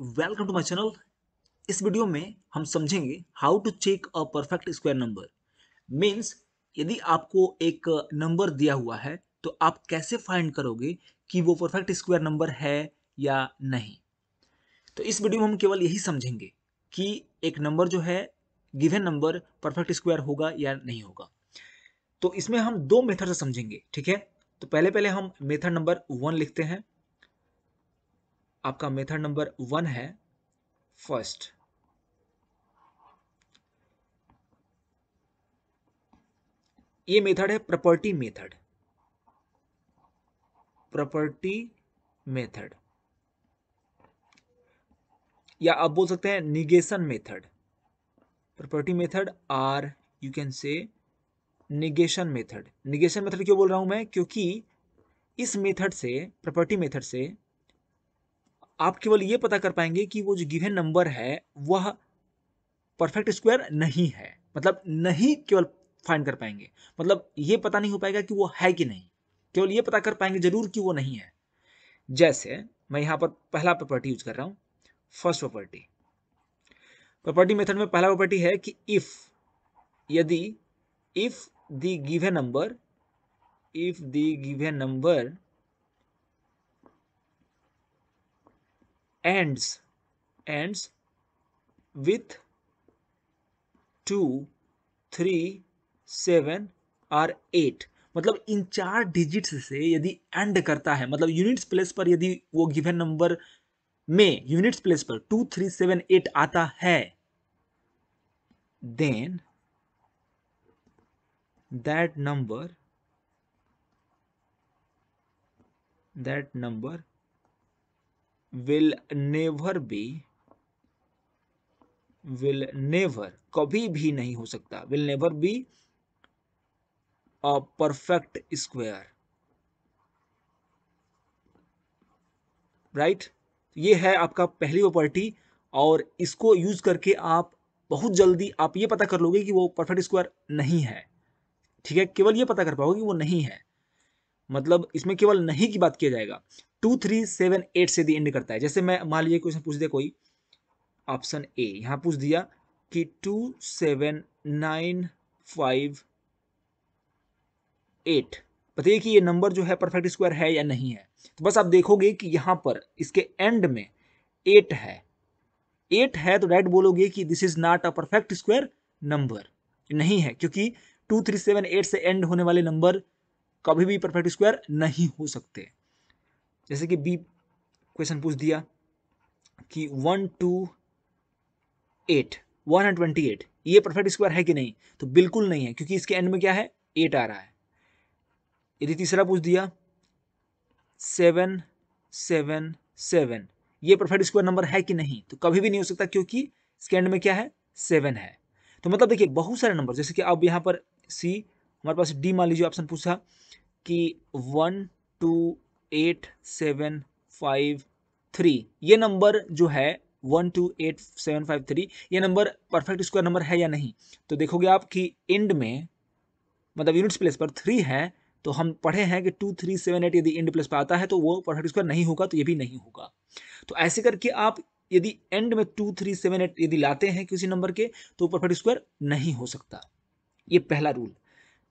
Welcome to my channel. इस video में हम समझेंगे how to check a perfect square number. Means यदि आपको एक नंबर दिया हुआ है तो आप कैसे फाइंड करोगे कि वो परफेक्ट स्क्वायर नंबर है या नहीं। तो इस वीडियो में हम केवल यही समझेंगे कि एक नंबर जो है, गिवन नंबर परफेक्ट स्क्वायर होगा या नहीं होगा। तो इसमें हम दो मेथड से समझेंगे, ठीक है। तो पहले हम मेथड नंबर 1 लिखते हैं। आपका मेथड नंबर 1 है फर्स्ट। ये मेथड है प्रॉपर्टी मेथड, प्रॉपर्टी मेथड या आप बोल सकते हैं negation method. Property method or you can say negation method. Negation method क्यों बोल रहा हूं मैं? क्योंकि इस मेथड से, प्रॉपर्टी मेथड से, आप केवल ये पता कर पाएंगे कि वो जो गिवन नंबर है वह परफेक्ट स्क्वायर नहीं है। मतलब नहीं केवल फाइंड कर पाएंगे, मतलब ये पता नहीं हो पाएगा कि वो है कि नहीं, केवल ये पता कर पाएंगे जरूर कि वो नहीं है। जैसे मैं यहाँ पर पहला प्रॉपर्टी यूज कर रहा हूँ, फर्स्ट प्रॉपर्टी। प्रॉपर्टी मेथड में पहला प्रॉपर्टी है कि इफ, यदि if the given number, if the given number ends with 2, 3, 7 और 8। मतलब इन 4 डिजिट्स से यदि एंड करता है, मतलब यूनिट्स प्लेस पर, यदि वो गिवन नंबर में यूनिट्स प्लेस पर 2, 3, 7, 8 आता है, then that number will never कभी भी नहीं हो सकता, will never be a perfect square, right? ये है आपका पहली प्रॉपर्टी। और इसको यूज करके आप बहुत जल्दी आप ये पता कर लोगे कि वो परफेक्ट स्क्वायर नहीं है, ठीक है। केवल ये पता कर पाओगे कि वो नहीं है, मतलब इसमें केवल नहीं की बात किया जाएगा। 2, 3, 7, 8 से दी एंड करता है। जैसे मैं मान लीजिए क्वेश्चन पूछ दिया कोई, ऑप्शन ए यहाँ पूछ दिया कि 2, 7, 9, 5, 8। बताइए कि ये नंबर जो है परफेक्ट स्क्वायर है या नहीं है। तो बस आप देखोगे कि यहाँ पर इसके एंड में 8 है। 8 है तो राइट बोलोगे कि this is not a perfect square number, नहीं है, क्योंकि 2, 3, 7, 8 से एंड होने वाले नंबर कभी भी परफेक्ट स्क्वायर नहीं हो सकते। जैसे कि बी क्वेश्चन पूछ दिया कि 128, ये परफेक्ट स्क्वायर है कि नहीं? तो बिल्कुल नहीं है, क्योंकि इसके एंड में क्या है, 8 आ रहा है। यदि तीसरा पूछ दिया 7, 7, 7, ये परफेक्ट स्क्वायर नंबर है कि नहीं? तो कभी भी नहीं हो सकता, क्योंकि इसके एंड में क्या है, 7 है। तो मतलब देखिए बहुत सारे नंबर, जैसे कि अब यहाँ पर सी, हमारे पास डी मान लीजिए ऑप्शन पूछा कि 1, 2, 8, 7, 5, 3, ये नंबर जो है 1, 2, 8, 7, 5, 3, ये नंबर परफेक्ट स्क्वायर नंबर है या नहीं? तो देखोगे आप कि एंड में, मतलब यूनिट्स प्लेस पर 3 है, तो हम पढ़े हैं कि 2, 3, 7, 8 यदि एंड प्लेस पर आता है तो वो परफेक्ट स्क्वायर नहीं होगा, तो ये भी नहीं होगा। तो ऐसे करके आप यदि एंड में 2, 3, 7, 8 यदि लाते हैं किसी नंबर के, तो परफेक्ट स्क्वायर नहीं हो सकता। ये पहला रूल,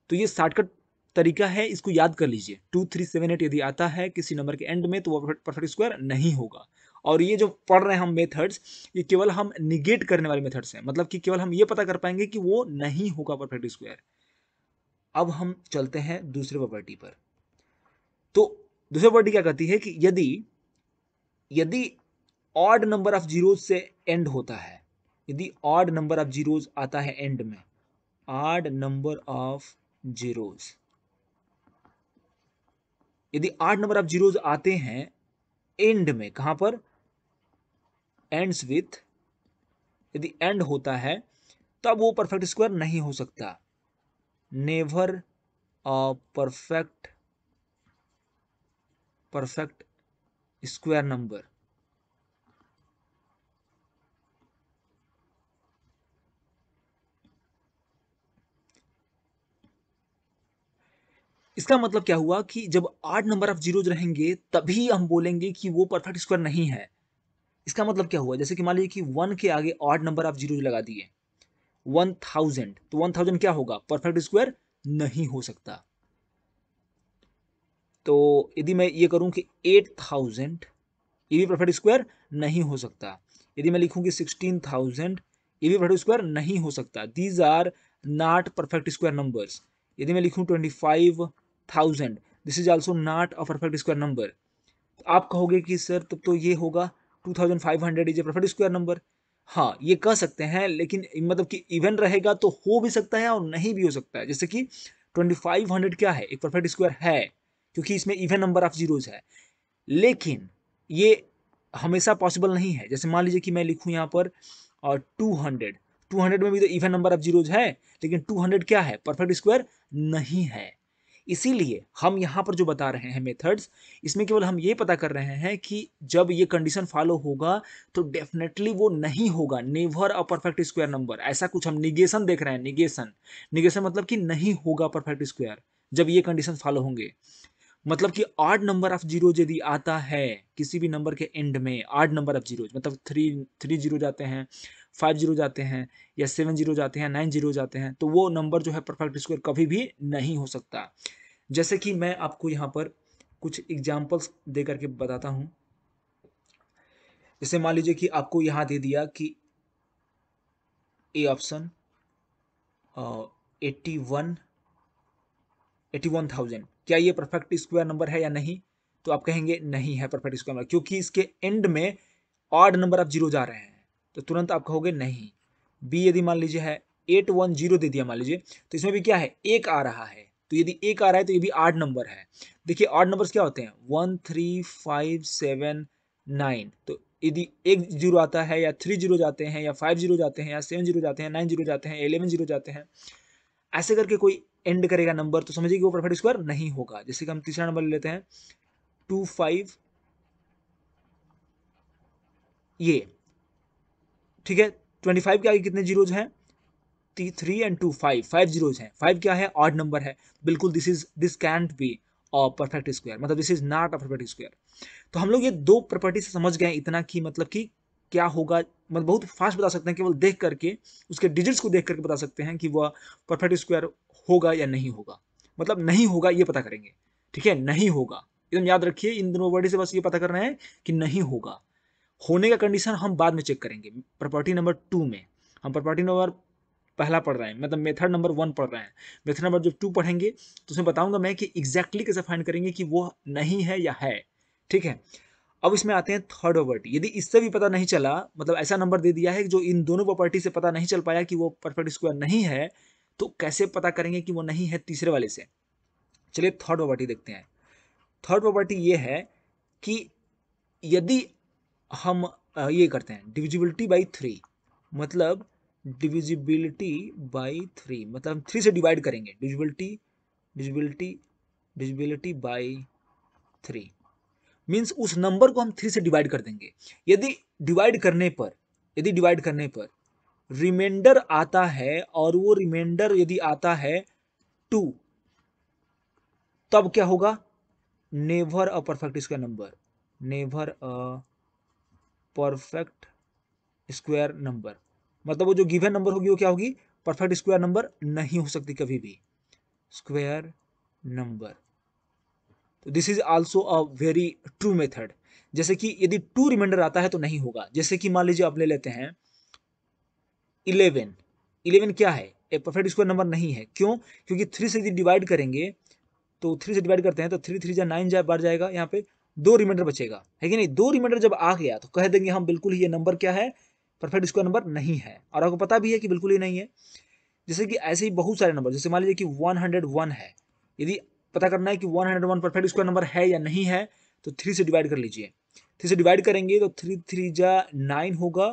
तो ये शॉर्टकट तरीका है, इसको याद कर लीजिए। 2, 3, 7, 8 यदि आता है किसी नंबर के एंड में तो वो परफेक्ट स्क्वायर नहीं होगा। और ये जो पढ़ रहे हैं हम मेथड्स, ये केवल हम निगेट करने वाले मेथड्स हैं, मतलब कि केवल हम ये पता कर पाएंगे कि वो नहीं होगा परफेक्ट स्क्वायर। अब हम चलते हैं दूसरे प्रॉपर्टी पर। तो दूसरी प्रॉपर्टी क्या कहती है कि यदि ऑड नंबर ऑफ जीरोज से एंड होता है, यदि ऑड नंबर ऑफ जीरोज आता है एंड में, ऑड नंबर ऑफ जीरोज, यदि 8 नंबर ऑफ जीरोज आते हैं एंड में, कहां पर, एंड्स विथ, यदि एंड होता है, तब वो परफेक्ट स्क्वायर नहीं हो सकता। Never a perfect square number, इसका मतलब क्या हुआ कि जब 8 नंबर ऑफ जीरोज रहेंगे तभी हम बोलेंगे कि वो परफेक्ट स्क्वायर नहीं है। इसका मतलब क्या हुआ, जैसे कि मान लीजिए कि 1 के आगे ऑड नंबर आप जीरो लगा दिए 1000, तो 1000 क्या होगा, परफेक्ट स्क्वायर नहीं हो सकता। तो यदि मैं ये करूं कि 8000, ये भी परफेक्ट स्क्वायर नहीं हो सकता। यदि मैं लिखूं कि 16000, ये भी परफेक्ट स्क्वायर नहीं हो सकता। These are not perfect square numbers. यदि मैं लिखूं 25000, this is also not a perfect square number. तो आप कहोगे कि सर तब तो ये होगा 2500 is a perfect square number. हाँ, ये कह सकते हैं, लेकिन मतलब कि इवन रहेगा तो हो भी सकता है और नहीं भी हो सकता है। जैसे कि 2500 क्या है, एक परफेक्ट स्क्वायर है क्योंकि इसमें इवन नंबर ऑफ जीरोज है, लेकिन ये हमेशा पॉसिबल नहीं है। जैसे मान लीजिए कि मैं लिखूँ यहाँ पर 200 में भी तो इवन नंबर ऑफ जीरोज है, लेकिन 200 क्या है, परफेक्ट स्क्वायर नहीं है। इसीलिए हम यहाँ पर जो बता रहे हैं मेथड्स, इसमें केवल हम ये पता कर रहे हैं कि जब ये कंडीशन फॉलो होगा तो डेफिनेटली वो नहीं होगा, never a perfect square number. ऐसा कुछ हम निगेशन देख रहे हैं, निगेशन मतलब कि नहीं होगा परफेक्ट स्क्वायर जब ये कंडीशन फॉलो होंगे। मतलब कि ऑड नंबर ऑफ जीरो यदि आता है किसी भी नंबर के एंड में, ऑड नंबर ऑफ जीरो मतलब 3 0 जाते हैं, 5 0 जाते हैं, या 7 0 जाते हैं, 9 0 जाते हैं, तो वो नंबर जो है परफेक्ट स्क्वायर कभी भी नहीं हो सकता। जैसे कि मैं आपको यहाँ पर कुछ एग्जाम्पल्स दे करके बताता हूँ। जैसे मान लीजिए कि आपको यहाँ दे दिया कि ए ऑप्शन 81,000, क्या ये परफेक्ट स्क्वायर नंबर है या नहीं? तो आप कहेंगे नहीं है परफेक्ट स्क्वायर नंबर, क्योंकि इसके एंड में ऑड नंबर आप जीरो जा रहे हैं, तो तुरंत आप कहोगे नहीं। बी यदि मान लीजिए है 810 दे दिया मान लीजिए, तो इसमें भी क्या है, 1 आ रहा है, तो यदि 1 आ रहा है तो ये भी ऑड नंबर है। देखिए ऑड नंबर्स क्या होते हैं, 1 3 5 7 9, तो यदि 1 0 आता है या 3 0 जाते हैं या 5 0 जाते हैं या 7 0 जाते हैं, 9 0 जाते हैं, 11 0 जाते हैं, ऐसे करके कोई एंड करेगा नंबर तो समझिए कि वो परफेक्ट स्क्वायर नहीं होगा। जैसे कि हम तीसरा नंबर ले लेते हैं 25, ठीक है, 25 के आगे कितने जीरोज हैं, 3 एंड 2 5, 5 जीरोज हैं, 5 क्या है, ऑड नंबर है, बिल्कुल this can't be a perfect square, मतलब this is not a perfect square. तो हम लोग ये दो प्रॉपर्टी से समझ गए इतना कि मतलब कि क्या होगा, मतलब बहुत फास्ट बता सकते हैं, केवल देख करके, उसके डिजिट्स को देख करके बता सकते हैं कि वह परफेक्ट स्क्वायर होगा या नहीं होगा, मतलब नहीं होगा ये पता करेंगे, ठीक है, नहीं होगा, एकदम याद रखिए। इन दोनों वर्ड से बस ये पता करना है कि नहीं होगा, होने का कंडीशन हम बाद में चेक करेंगे। प्रॉपर्टी नंबर 2 में हम प्रॉपर्टी नंबर पहला पढ़ रहे हैं, मतलब मेथड नंबर 1 पढ़ रहे हैं। मेथड नंबर जब 2 पढ़ेंगे तो उसमें बताऊंगा मैं कि एग्जैक्टली कैसे फाइंड करेंगे कि वो नहीं है या है, ठीक है। अब इसमें आते हैं थर्ड प्रॉपर्टी। यदि इससे भी पता नहीं चला, मतलब ऐसा नंबर दे दिया है जो इन दोनों प्रॉपर्टी से पता नहीं चल पाया कि वो परफेक्ट स्क्वायर नहीं है, तो कैसे पता करेंगे कि वो नहीं है तीसरे वाले से। चलिए थर्ड प्रॉपर्टी देखते हैं। थर्ड प्रॉपर्टी ये है कि यदि हम ये करते हैं डिविजिबिलिटी बाई 3, मतलब डिविजिबिलिटी बाई 3, मतलब हम 3 से डिवाइड करेंगे, डिविजिबिलिटी बाई 3 मीन्स उस नंबर को हम 3 से डिवाइड कर देंगे। यदि डिवाइड करने पर रिमाइंडर आता है और वो रिमाइंडर यदि आता है 2, तब क्या होगा, never a perfect square number, never a perfect square number, मतलब वो जो गिवन नंबर होगी वो क्या होगी, परफेक्ट स्क्वायर नंबर नहीं हो सकती कभी भी, स्क्वायर नंबर। तो this is also a very true method. जैसे कि यदि 2 रिमाइंडर आता है तो नहीं होगा। जैसे कि मान लीजिए आप ले लेते हैं 11 क्या है, ए परफेक्ट स्क्वायर नंबर नहीं है, क्यों, क्योंकि 3 से यदि डिवाइड करेंगे तो 3 से डिवाइड करते हैं तो 3 3 जा 9 बार जाएगा, यहाँ पे 2 रिमाइंडर बचेगा, है कि नहीं। 2 रिमाइंडर जब आ गया तो कह देंगे हम बिल्कुल ही ये नंबर क्या है, परफेक्ट स्क्वायर नंबर नहीं है, और आपको पता भी है कि बिल्कुल ही नहीं है। जैसे कि ऐसे ही बहुत सारे नंबर, जैसे मान लीजिए कि 101 है, यदि पता करना है कि 101 परफेक्ट स्क्वायर नंबर है या नहीं है तो 3 से डिवाइड कर लीजिए। 3 से डिवाइड करेंगे तो 3 3 जा 9 होगा,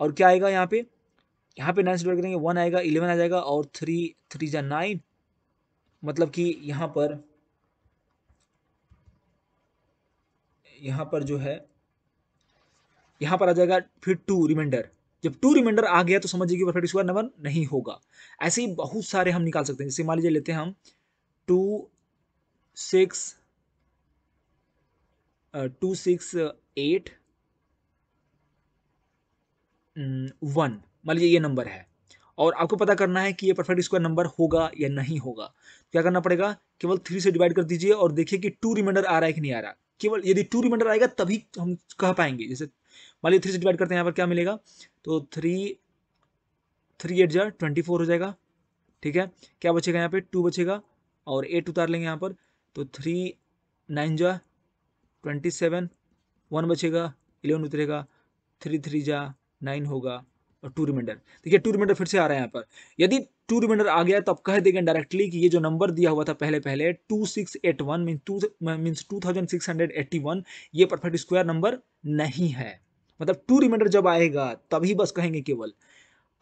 और क्या आएगा यहाँ पे 9 से डिवाइड करेंगे 1 आएगा, 11 आ जाएगा, और 3 3 जा 9, मतलब कि यहाँ पर जो है यहाँ पर आ जाएगा फिर 2 रिमाइंडर। जब 2 रिमाइंडर आ गया तो समझिए कि परफेक्ट स्क्वायर नंबर नहीं होगा। ऐसे ही बहुत सारे हम निकाल सकते हैं। जैसे मान लीजिए लेते हैं हम 2 6 8 1 मान लीजिए ये नंबर है और आपको पता करना है कि ये परफेक्ट स्क्वायर नंबर होगा या नहीं होगा। क्या करना पड़ेगा, केवल 3 से डिवाइड कर दीजिए और देखिए कि 2 रिमाइंडर आ रहा है कि नहीं आ रहा। केवल यदि 2 रिमाइंडर आएगा तभी हम कह पाएंगे। जैसे मान लीजिए 3 से डिवाइड करते हैं, यहाँ पर क्या मिलेगा, तो 3 3 8 24 हो जाएगा। ठीक है, क्या बचेगा यहाँ पे, 2 बचेगा और 8 उतार लेंगे यहाँ पर, तो 3 9 27 1 बचेगा, 11 उतरेगा, 3 3 9 होगा और 2 रिमाइंडर। देखिए 2 रिमाइंडर फिर से आ रहा है यहाँ पर। यदि 2 रिमाइंडर आ गया तो आप कह देंगे डायरेक्टली कि ये जो नंबर दिया हुआ था पहले 2681 मीन्स 2681 ये परफेक्ट स्क्वायर नंबर नहीं है। मतलब 2 रिमाइंडर जब आएगा तभी बस कहेंगे। केवल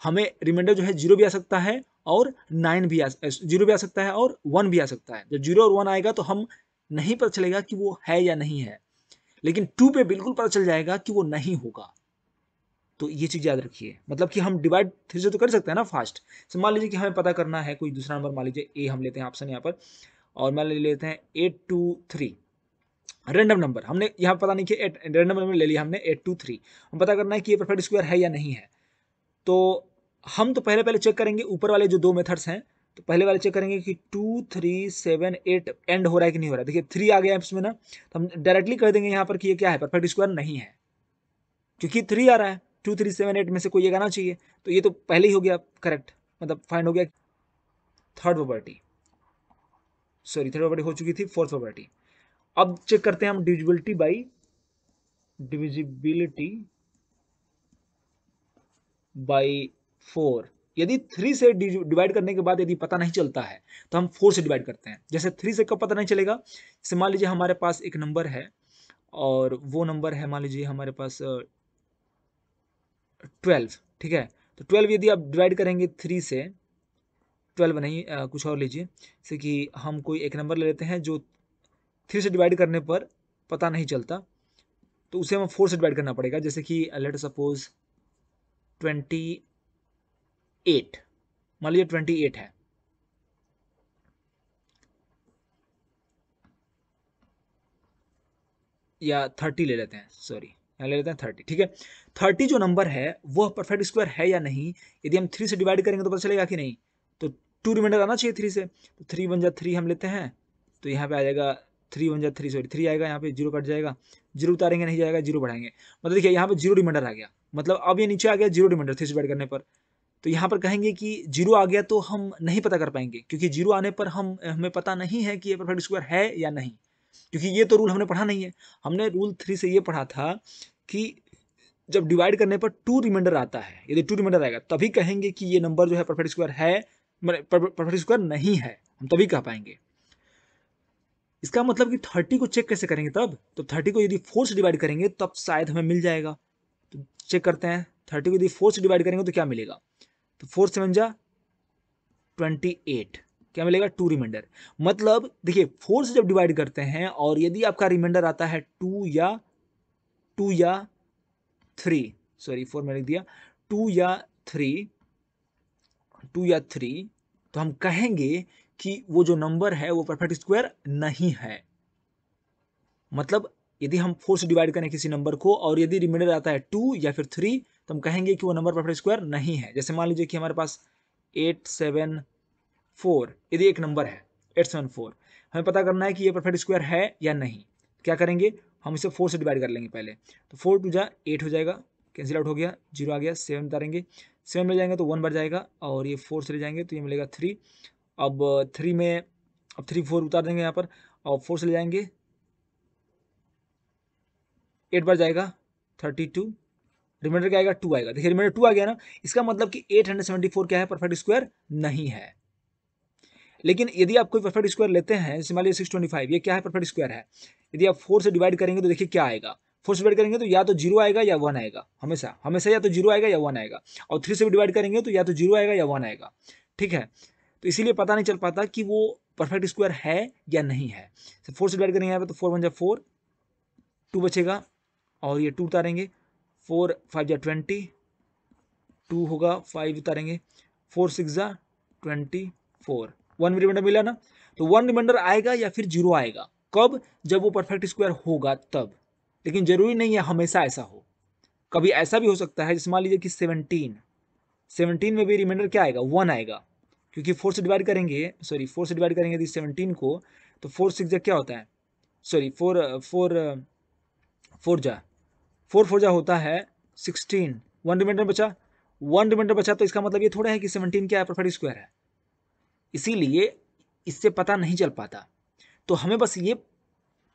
हमें रिमाइंडर जो है 0 भी आ सकता है और 9 भी आ, 0 भी आ सकता है और 1 भी आ सकता है। जब 0 और 1 आएगा तो हम नहीं पता चलेगा कि वो है या नहीं है, लेकिन 2 पे बिल्कुल पता चल जाएगा कि वो नहीं होगा। तो ये चीज़ याद रखिए, मतलब कि हम डिवाइड 3 से तो कर सकते हैं ना फास्ट। मान लीजिए कि हमें पता करना है कोई दूसरा नंबर, मान लीजिए ए हम लेते हैं ऑप्शन यहाँ पर, और मान लेते हैं 823 रेंडम नंबर। हमने यहाँ पता नहीं किया, रेंडम नंबर ले लिया हमने 823। हम पता करना है कि ये परफेक्ट स्क्वायर है या नहीं है। तो हम तो पहले चेक करेंगे ऊपर वाले जो 2 मेथड्स हैं, तो पहले वाले चेक करेंगे कि 2 3 7 8 एंड हो रहा है कि नहीं हो रहा है। देखिए 3 आ गया है इसमें ना, तो हम डायरेक्टली कह देंगे यहाँ पर कि ये क्या है, परफेक्ट स्क्वायर नहीं है, क्योंकि 3 आ रहा है। 2 3 7 8 में से कोई एक आना चाहिए, तो ये तो पहले ही हो गया करेक्ट, मतलब फाइंड हो गया। थर्ड प्रॉपर्टी हो चुकी थी, फोर्थ प्रॉपर्टी। अब चेक करते हैं हम डिविजिबिलिटी बाई 4। यदि 3 से डिवाइड करने के बाद यदि पता नहीं चलता है तो हम 4 से डिवाइड करते हैं। जैसे 3 से कब पता नहीं चलेगा, जैसे मान लीजिए हमारे पास एक नंबर है और वो नंबर है मान लीजिए हमारे पास 12। ठीक है, तो 12 यदि आप डिवाइड करेंगे 3 से, 12 नहीं कुछ और लीजिए, जैसे कि हम कोई एक नंबर ले लेते हैं जो 3 से डिवाइड करने पर पता नहीं चलता, तो उसे हमें 4 से डिवाइड करना पड़ेगा। जैसे कि लेट सपोज 28, मान लीजिए 28 है, या 30 ले लेते हैं, यहाँ ले लेते हैं 30। ठीक है, 30 जो नंबर है वह परफेक्ट स्क्वायर है या नहीं, यदि हम 3 से डिवाइड करेंगे तो पता चलेगा कि नहीं। तो 2 रिमाइंडर आना चाहिए 3 से, तो 3 1 जा 3 हम लेते हैं, तो यहाँ पे आ जाएगा 3 1 जा 3 आएगा, यहाँ पे 0 कट जाएगा, 0 उतारेंगे नहीं जाएगा, 0 बढ़ाएंगे। मतलब देखिए यहाँ पे 0 रिमाइंडर आ गया, मतलब अब ये नीचे आ गया 0 रिमाइंडर 3 से डिवाइड करने पर। तो यहाँ पर कहेंगे कि 0 आ गया तो हम नहीं पता कर पाएंगे, क्योंकि 0 आने पर हमें पता नहीं है कि ये परफेक्ट स्क्वायर है या नहीं, क्योंकि ये तो रूल हमने पढ़ा नहीं है। हमने रूल 3 से ये पढ़ा था कि जब डिवाइड करने पर 2 रिमाइंडर आता है, यदि 2 रिमाइंडर आएगा तभी कहेंगे कि ये नंबर जो है परफेक्ट स्क्वायर है, परफेक्ट स्क्वायर नहीं है, हम तभी कह पाएंगे। इसका मतलब कि 30 को चेक कैसे करेंगे तब, तो 30 को यदि 4 से डिवाइड करेंगे तब शायद हमें मिल जाएगा। तो चेक करते हैं, 30 को यदि 4 से डिवाइड करेंगे तो क्या मिलेगा, तो 4 7 जा 28 क्या मिलेगा, 2 रिमाइंडर। मतलब देखिए 4 से जब डिवाइड करते हैं और यदि आपका रिमाइंडर आता है 2 या 3 तो हम कहेंगे कि वो जो नंबर है वो परफेक्ट स्क्वायर नहीं है। मतलब यदि हम 4 से डिवाइड करें किसी नंबर को और यदि रिमाइंडर आता है 2 या फिर 3 तो हम कहेंगे कि वो नंबर परफेक्ट स्क्वायर नहीं है। जैसे मान लीजिए कि हमारे पास 8 7 4 यदि एक नंबर है 8 7 4, हमें पता करना है कि ये परफेक्ट स्क्वायर है या नहीं। क्या करेंगे, हम इसे 4 से डिवाइड कर लेंगे पहले, तो 4 2 जा 8 हो जाएगा, कैंसिल आउट हो गया, 0 आ गया, 7 उतारेंगे, 7 में जाएंगे तो 1 बढ़ जाएगा और ये 4 से ले जाएंगे तो ये मिलेगा 3। अब 3 4 उतार देंगे यहाँ पर और 4 से ले जाएंगे 8 बढ़ जाएगा 32, रिमाइंडर क्या आएगा 2 आएगा। देखिए रिमाइंडर 2 आ गया ना, इसका मतलब कि 874 क्या है, परफेक्ट स्क्वायर नहीं है। लेकिन यदि आप कोई परफेक्ट स्क्वायर लेते हैं, जैसे मान लीजिए 625 ये क्या है, परफेक्ट स्क्वायर है, यदि आप 4 से डिवाइड करेंगे तो देखिए क्या आएगा, 4 से डिवाइड करेंगे तो या तो 0 आएगा या 1 आएगा, हमेशा या तो 0 आएगा या 1 आएगा, और 3 से भी डिवाइड करेंगे तो या तो 0 आएगा या 1 आएगा। ठीक है, तो इसीलिए पता नहीं चल पाता कि वो परफेक्ट स्क्वायर है या नहीं है। 4 से डिवाइड करेंगे यहाँ पर तो 4 1 जा 4 2 बचेगा और ये 2 उतारेंगे, 4 5 जा 20 2 होगा, 5 उतारेंगे, 4 6 जा 24 1 रिमाइंडर मिला ना, तो 1 रिमाइंडर आएगा या फिर 0 आएगा। कब, जब वो परफेक्ट स्क्वायर होगा तब, लेकिन जरूरी नहीं है हमेशा ऐसा हो। कभी ऐसा भी हो सकता है जैसे मान लीजिए कि 17 में भी रिमाइंडर क्या आएगा, 1 आएगा, क्योंकि 4 से डिवाइड करेंगे, 4 से डिवाइड करेंगे यदि 17 को, तो 4 6 जा क्या होता है, 4 4 जा होता है 16, 1 रिमाइंडर बचा, 1 रिमाइंडर बचा, तो इसका मतलब ये थोड़ा है कि 17 क्या है, परफेक्ट स्क्वायर है। इसीलिए इससे पता नहीं चल पाता। तो हमें बस ये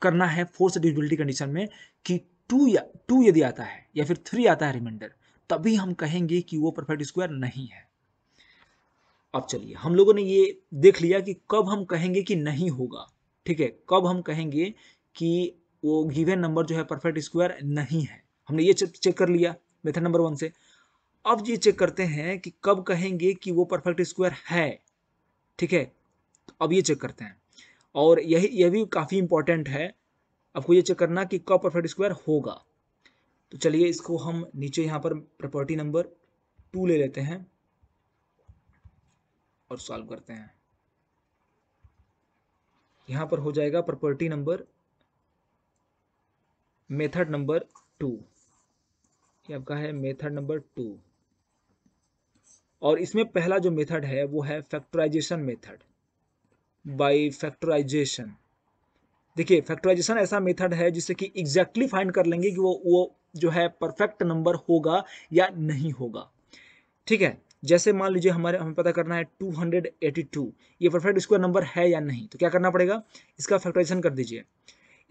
करना है फोर्स डिविजिबिलिटी कंडीशन में कि 2 यदि आता है या फिर 3 आता है रिमाइंडर, तभी हम कहेंगे कि वो परफेक्ट स्क्वायर नहीं है। अब चलिए हम लोगों ने ये देख लिया कि कब हम कहेंगे कि नहीं होगा, ठीक है, कब हम कहेंगे कि वो गिवन नंबर जो है परफेक्ट स्क्वायर नहीं है, हमने ये चेक कर लिया मेथड नंबर 1 से। अब ये चेक करते हैं कि कब कहेंगे कि वो परफेक्ट स्क्वायर है, ठीक है, तो अब ये चेक करते हैं, और यह भी काफ़ी इंपॉर्टेंट है आपको ये चेक करना कि कब परफेक्ट स्क्वायर होगा। तो चलिए इसको हम नीचे यहाँ पर प्रॉपर्टी नंबर 2 ले लेते हैं और सॉल्व करते हैं। यहाँ पर हो जाएगा प्रॉपर्टी नंबर मेथड नंबर 2, ये आपका है मेथड नंबर 2, और इसमें पहला जो मेथड है वो है फैक्टराइजेशन मेथड। बाय फैक्टराइजेशन, देखिए फैक्टराइजेशन ऐसा मेथड है जिससे कि एग्जैक्टली फाइंड कर लेंगे कि वो जो है परफेक्ट नंबर होगा या नहीं होगा, ठीक है। जैसे मान लीजिए हमें पता करना है 282 ये परफेक्ट स्क्वायर नंबर है या नहीं, तो क्या करना पड़ेगा, इसका फैक्टराइजेशन कर दीजिए।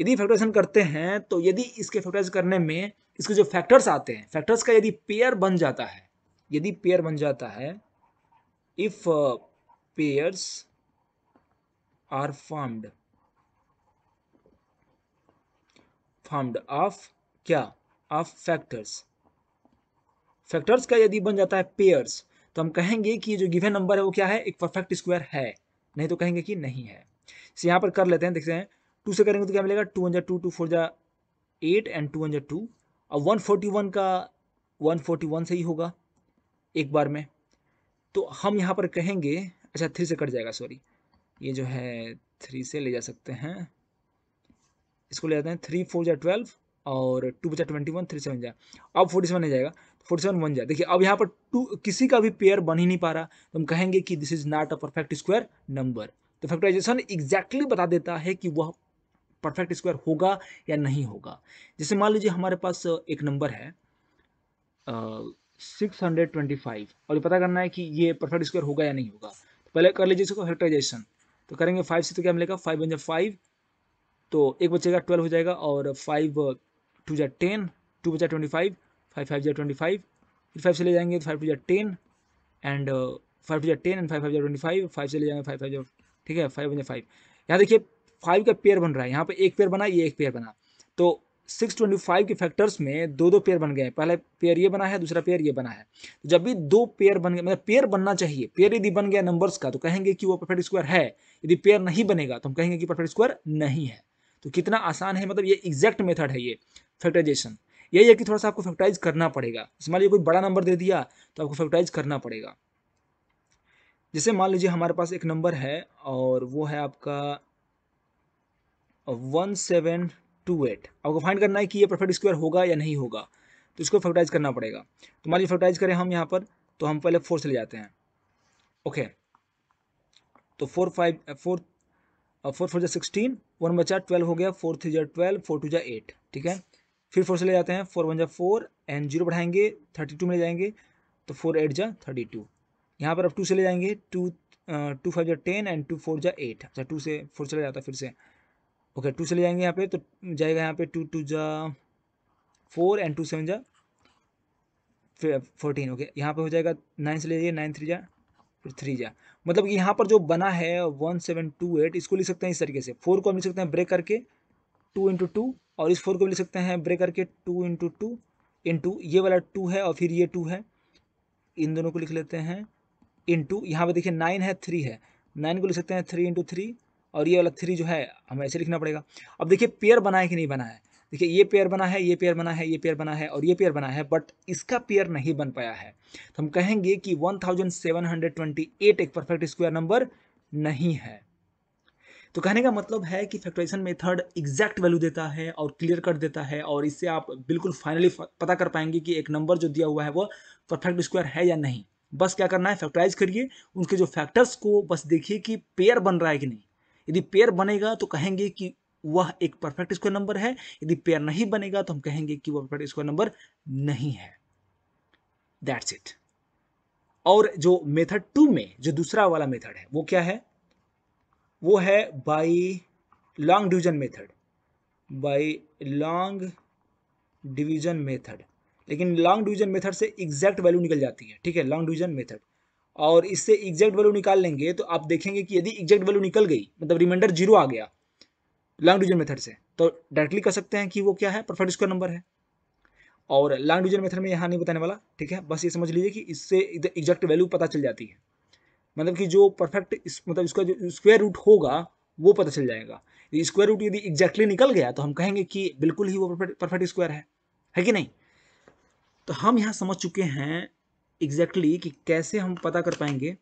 यदि फैक्टराइजेशन करते हैं तो यदि इसके फैक्टराइज करने में इसके जो फैक्टर्स आते हैं, फैक्टर्स का यदि पेयर बन जाता है, यदि पेयर बन जाता है, if pairs are formed of क्या, ऑफ फैक्टर्स, फैक्टर्स का यदि बन जाता है पेयर्स, तो हम कहेंगे कि जो गिवन नंबर है वो क्या है, एक परफेक्ट स्क्वायर है, नहीं तो कहेंगे कि नहीं है। इसे यहाँ पर कर लेते हैं, देखते हैं 2 से करेंगे तो क्या मिलेगा, 2 * 2 2 * 4 = 8 एंड 2 * 2, और 141 का 141 से ही होगा एक बार में, तो हम यहाँ पर कहेंगे, अच्छा 3 से कट जाएगा, सॉरी ये जो है 3 से ले जा सकते हैं, इसको ले जाते हैं, 3 * 4 = 12 और 2 * 21 3 * 7 जा, अब 47 हो जाएगा, 47 1 जा। देखिए अब यहाँ पर 2 किसी का भी पेयर बन ही नहीं पा रहा, तो हम कहेंगे कि this is not a perfect square number. तो फैक्टराइजेशन एग्जैक्टली बता देता है कि वह परफेक्ट स्क्वायर होगा या नहीं होगा। जैसे मान लीजिए हमारे पास एक नंबर है 625 और पता करना है कि ये परफेक्ट स्क्वायर होगा या नहीं होगा, तो पहले कर लीजिए इसको फैक्टराइजेशन, तो करेंगे 5 से तो क्या मिलेगा, 5 * 5 तो एक बचेगा 12 हो जाएगा, और 5 * 2 = 10 2 * 25 5 * 5 = 25 फिर 5 से ले जाएंगे तो 5 * 2 = 10 एंड 5 * 2 = 10 एंड 5 * 5 = 25 5 से ले जाएंगे 5 * 5 ठीक है 5 * 5 यहाँ देखिए 5 का पेयर बन रहा है, यहाँ पे एक पेयर बना, ये एक पेयर बना, तो 625 के फैक्टर्स में 2 पेयर बन गए हैं, पहला पेयर ये बना है, दूसरा पेयर ये बना है। जब भी 2 पेयर बन गए, मतलब पेयर बनना चाहिए, पेयर यदि बन गया नंबर्स का तो कहेंगे कि वो परफेक्ट स्क्वायर है, यदि पेयर नहीं बनेगा तो हम कहेंगे कि परफेक्ट स्क्वायर नहीं है। तो कितना आसान है, मतलब ये एग्जैक्ट मेथड है ये फैक्टराइजेशन। यही है कि थोड़ा सा आपको फैक्टराइज करना पड़ेगा, मान लीजिए कोई बड़ा नंबर दे दिया तो आपको फैक्टराइज करना पड़ेगा। जैसे मान लीजिए हमारे पास एक नंबर है और वो है आपका 1728, आपको फाइंड करना है कि ये परफेक्ट स्क्वायर होगा या नहीं होगा, तो इसको फैक्टराइज करना पड़ेगा। तो मान लीजिए फैक्टराइज करें हम यहाँ पर, तो हम पहले 4 से ले जाते हैं, ओके तो 4 * 4 = 16 1 * 12 हो गया 4 * 3 = 12 4 * 2 = 8 ठीक है। फिर 4 से ले जाते हैं 4 * 1 = 4 एंड 0 बढ़ाएंगे 32 में ले जाएंगे तो 4 * 8 = 32 यहाँ पर अब 2 से ले जाएंगे 2 * 5 = 10 एंड 2 * 4 = 8 अच्छा 2 से 4 चले जाता है फिर से ओके 2 से ले जाएंगे यहाँ पे तो जाएगा यहाँ पे 2 * 2 = 4 एंड 2 * 7 = 14 ओके यहाँ पे हो जाएगा 9 से ले जाइए 9 × 3 फिर 3 मतलब कि यहाँ पर जो बना है 1728 इसको लिख सकते हैं इस तरीके से, 4 को हम लिख सकते हैं ब्रेक करके 2 × 2 और इस 4 को लिख सकते हैं ब्रेक करके 2 × 2 × ये वाला 2 है और फिर ये 2 है, इन दोनों को लिख लेते हैं × यहाँ पर देखिए 9 है 3 है, 9 को लिख सकते हैं 3 × 3 और ये वाला 3 जो है हमें ऐसे लिखना पड़ेगा। अब देखिए पेयर बना है कि नहीं बना है, देखिए ये पेयर बना है, ये पेयर बना है, ये पेयर बना है और ये पेयर बना है, बट इसका पेयर नहीं बन पाया है, तो हम कहेंगे कि 1728 एक परफेक्ट स्क्वायर नंबर नहीं है। तो कहने का मतलब है कि फैक्टराइजेशन मेथड एग्जैक्ट वैल्यू देता है और क्लियर कट देता है, और इससे आप बिल्कुल फाइनली पता कर पाएंगे कि एक नंबर जो दिया हुआ है वो परफेक्ट स्क्वायर है या नहीं। बस क्या करना है, फैक्टराइज करिए, उनके जो फैक्टर्स को बस देखिए कि पेयर बन रहा है कि नहीं। यदि पेयर बनेगा तो कहेंगे कि वह एक परफेक्ट स्क्वायर नंबर है, यदि पेयर नहीं बनेगा तो हम कहेंगे कि वह परफेक्ट स्क्वायर नंबर नहीं है। That's it. और जो मेथड टू में जो दूसरा वाला मेथड है वो क्या है, वो है by long division method. By long division method, लेकिन लॉन्ग डिवीजन मेथड से एग्जैक्ट वैल्यू निकल जाती है, ठीक है, लॉन्ग डिवीजन मेथड। और इससे एग्जैक्ट वैल्यू निकाल लेंगे तो आप देखेंगे कि यदि एग्जैक्ट वैल्यू निकल गई मतलब रिमाइंडर जीरो आ गया लॉन्ग डिवीजन मेथड से, तो डायरेक्टली कह सकते हैं कि वो क्या है, परफेक्ट स्क्वायर नंबर है। और लॉन्ग डिवीजन मेथड में यहाँ नहीं बताने वाला, ठीक है, बस ये समझ लीजिए कि इससे एग्जैक्ट वैल्यू पता चल जाती है, मतलब कि जो परफेक्ट मतलब इसका जो स्क्वायर रूट होगा वो पता चल जाएगा। स्क्वायर रूट यदि एग्जैक्टली निकल गया तो हम कहेंगे कि बिल्कुल ही वो परफेक्ट स्क्वायर है कि नहीं। तो हम यहाँ समझ चुके हैं एग्जैक्टली कि कैसे हम पता कर पाएंगे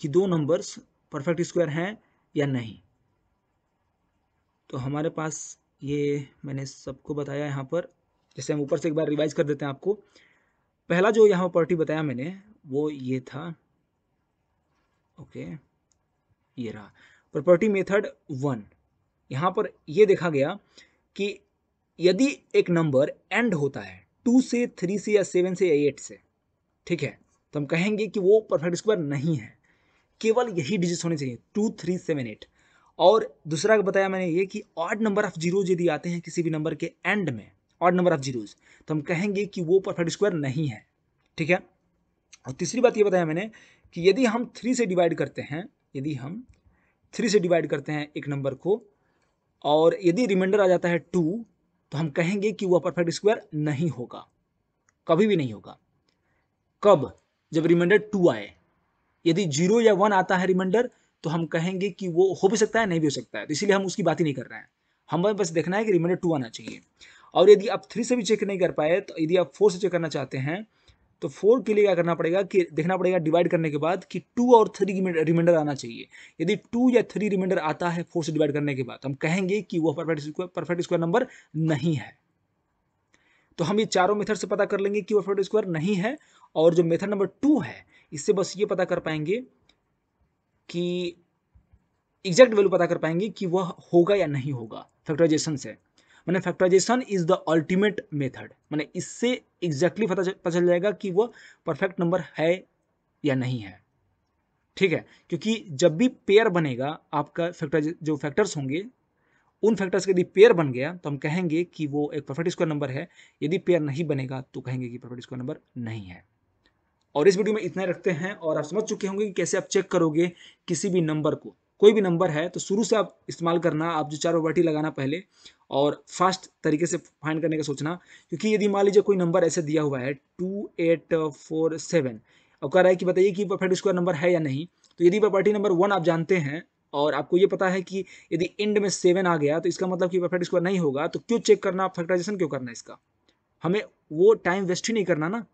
कि दो नंबर्स परफेक्ट स्क्वायर हैं या नहीं। तो हमारे पास ये मैंने सबको बताया यहाँ पर, जैसे हम ऊपर से एक बार रिवाइज कर देते हैं आपको। पहला जो यहाँ प्रॉपर्टी बताया मैंने वो ये था, ओके, ये रहा प्रॉपर्टी मेथड वन। यहाँ पर ये देखा गया कि यदि एक नंबर एंड होता है 2 से 3 से या 7 से या 8 से, ठीक है, तो हम कहेंगे कि वो परफेक्ट स्क्वायर नहीं है। केवल यही डिजिट्स होने चाहिए 2, 3, 7, 8। और दूसरा बताया मैंने ये कि ऑड नंबर ऑफ जीरोज यदि आते हैं किसी भी नंबर के एंड में, ऑड नंबर ऑफ जीरोज, तो हम कहेंगे कि वो परफेक्ट स्क्वायर नहीं है, ठीक है। और तीसरी बात ये बताया मैंने कि यदि हम 3 से डिवाइड करते हैं एक नंबर को और यदि रिमाइंडर आ जाता है 2, तो हम कहेंगे कि वह परफेक्ट स्क्वायर नहीं होगा, कभी भी नहीं होगा। कब, जब रिमाइंडर 2 आए। यदि 0 या 1 आता है रिमाइंडर तो हम कहेंगे कि वो हो भी सकता है नहीं भी हो सकता है, तो इसीलिए हम उसकी बात ही नहीं कर रहे हैं, हमें बस देखना है कि रिमाइंडर 2 आना चाहिए। और यदि आप 3 से भी चेक नहीं कर पाए तो यदि आप 4 से चेक करना चाहते हैं तो 4 के लिए क्या करना पड़ेगा कि देखना पड़ेगा डिवाइड करने के बाद कि 2 और 3 रिमाइंडर आना चाहिए। यदि 2 या 3 रिमाइंडर आता है 4 से डिवाइड करने के बाद, हम कहेंगे कि वो परफेक्ट स्क्वायर नंबर नहीं है। तो हम ये चारों मेथड से पता कर लेंगे कि वो परफेक्ट स्क्वायर नहीं है। और जो मेथड नंबर 2 है इससे बस ये पता कर पाएंगे कि एग्जैक्ट वैल्यू पता कर पाएंगे कि वह होगा या नहीं होगा फैक्टराइजेशन से। मैंने factorisation is the ultimate method, मैंने इससे एग्जैक्टली पता चल जाएगा कि वह परफेक्ट नंबर है या नहीं है, ठीक है। क्योंकि जब भी पेयर बनेगा आपका जो फैक्टर्स होंगे उन फैक्टर्स के यदि पेयर बन गया तो हम कहेंगे कि वो एक परफेक्ट स्क्वायर नंबर है, यदि पेयर नहीं बनेगा तो कहेंगे कि परफेक्ट स्क्वायर नंबर नहीं है। और इस वीडियो में इतना रखते हैं, और आप समझ चुके होंगे कि कैसे आप चेक करोगे किसी भी नंबर को। कोई भी नंबर है तो शुरू से आप इस्तेमाल करना, आप जो 4 प्रॉपर्टी लगाना पहले, और फास्ट तरीके से फाइंड करने का सोचना। क्योंकि यदि मान लीजिए कोई नंबर ऐसे दिया हुआ है 2, 8, 4, 7, और कह रहा है कि बताइए कि परफेक्ट स्क्वायर नंबर है या नहीं, तो यदि प्रॉपर्टी नंबर 1 आप जानते हैं और आपको ये पता है कि यदि एंड में 7 आ गया तो इसका मतलब कि परफेक्ट स्क्वायर नहीं होगा, तो क्यों चेक करना, फैक्टराइजेशन क्यों करना, इसका हमें वो टाइम वेस्ट ही नहीं करना ना,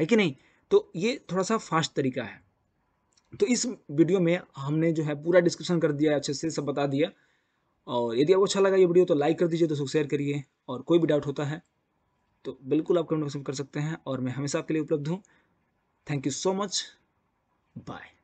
है कि नहीं। तो ये थोड़ा सा फास्ट तरीका है। तो इस वीडियो में हमने जो है पूरा डिस्कशन कर दिया, अच्छे से सब बता दिया। और यदि आपको अच्छा लगा ये वीडियो तो लाइक कर दीजिए, दोस्तों शेयर करिए, और कोई भी डाउट होता है तो बिल्कुल आप कमेंट बॉक्स में कर सकते हैं, और मैं हमेशा आपके लिए उपलब्ध हूँ। Thank you so much, bye.